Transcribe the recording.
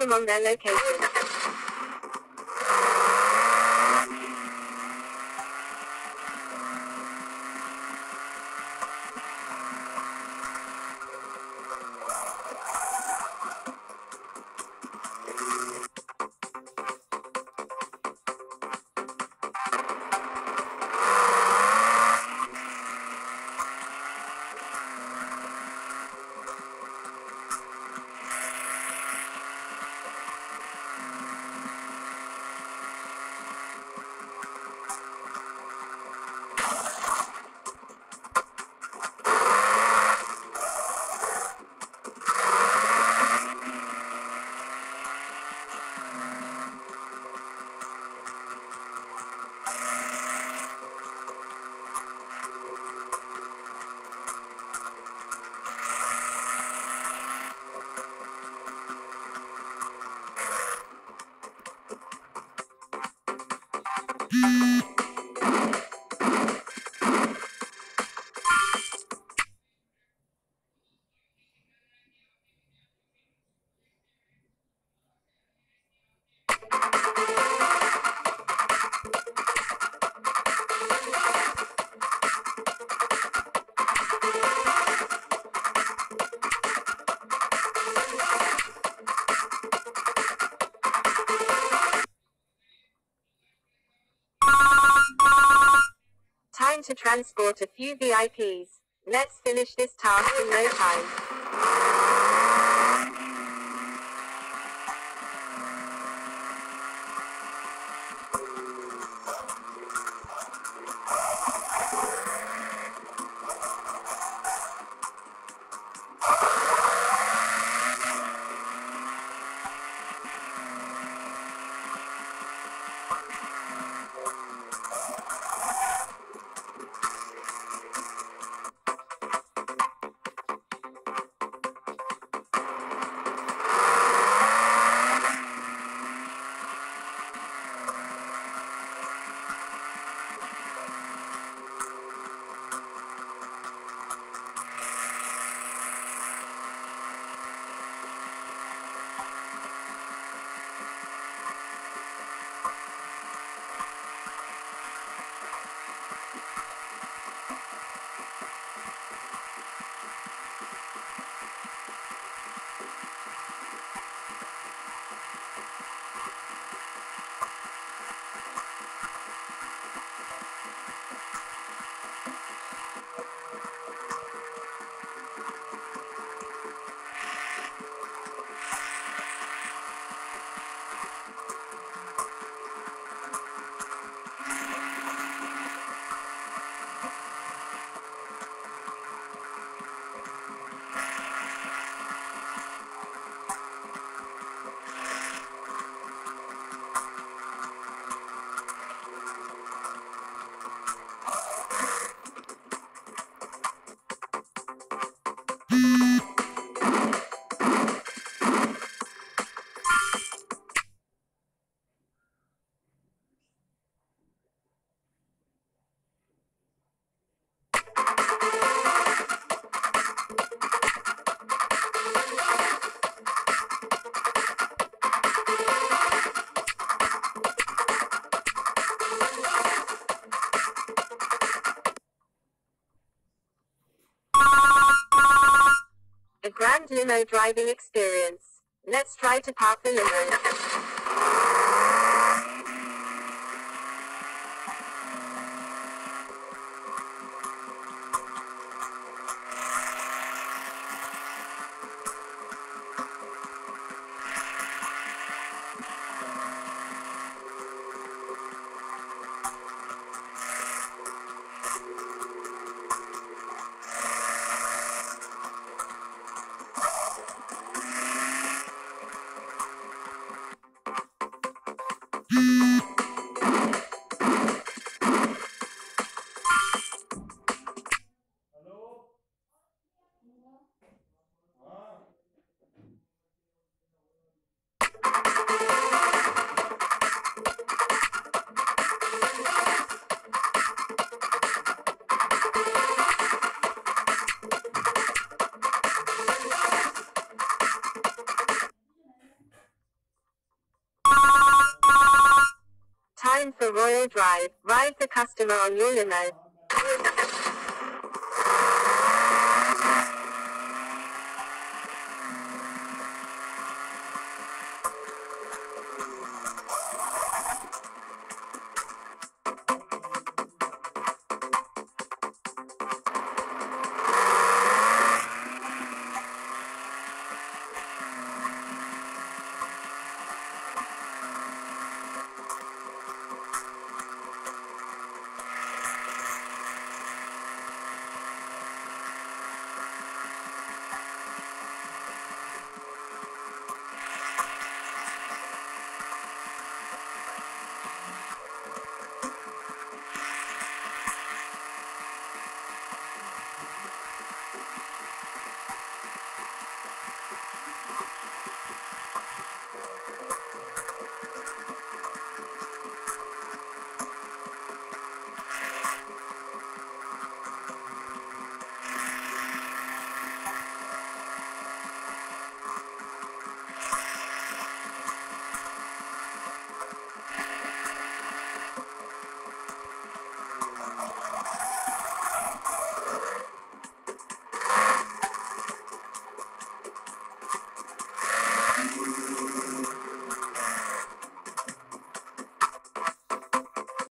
from on their location. To transport a few VIPs. Let's finish this task in no time. Grand limo driving experience. Let's try to park the limo. for Royal Drive, ride the customer on your limo.